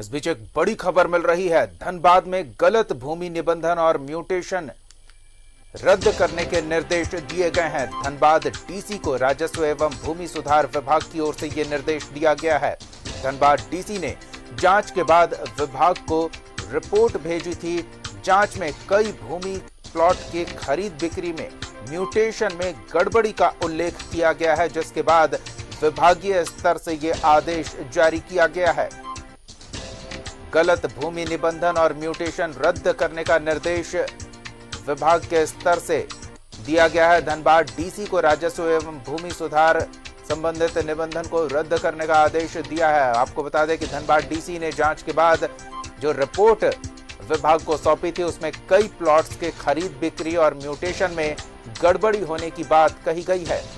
इस बीच एक बड़ी खबर मिल रही है। धनबाद में गलत भूमि निबंधन और म्यूटेशन रद्द करने के निर्देश दिए गए हैं। धनबाद डीसी को राजस्व एवं भूमि सुधार विभाग की ओर से ये निर्देश दिया गया है। धनबाद डीसी ने जांच के बाद विभाग को रिपोर्ट भेजी थी। जांच में कई भूमि प्लॉट के खरीद बिक्री में म्यूटेशन में गड़बड़ी का उल्लेख किया गया है, जिसके बाद विभागीय स्तर से ये आदेश जारी किया गया है। गलत भूमि निबंधन और म्यूटेशन रद्द करने का निर्देश विभाग के स्तर से दिया गया है। धनबाद डीसी को राजस्व एवं भूमि सुधार संबंधित निबंधन को रद्द करने का आदेश दिया है। आपको बता दें कि धनबाद डीसी ने जांच के बाद जो रिपोर्ट विभाग को सौंपी थी, उसमें कई प्लॉट्स के खरीद बिक्री और म्यूटेशन में गड़बड़ी होने की बात कही गई है।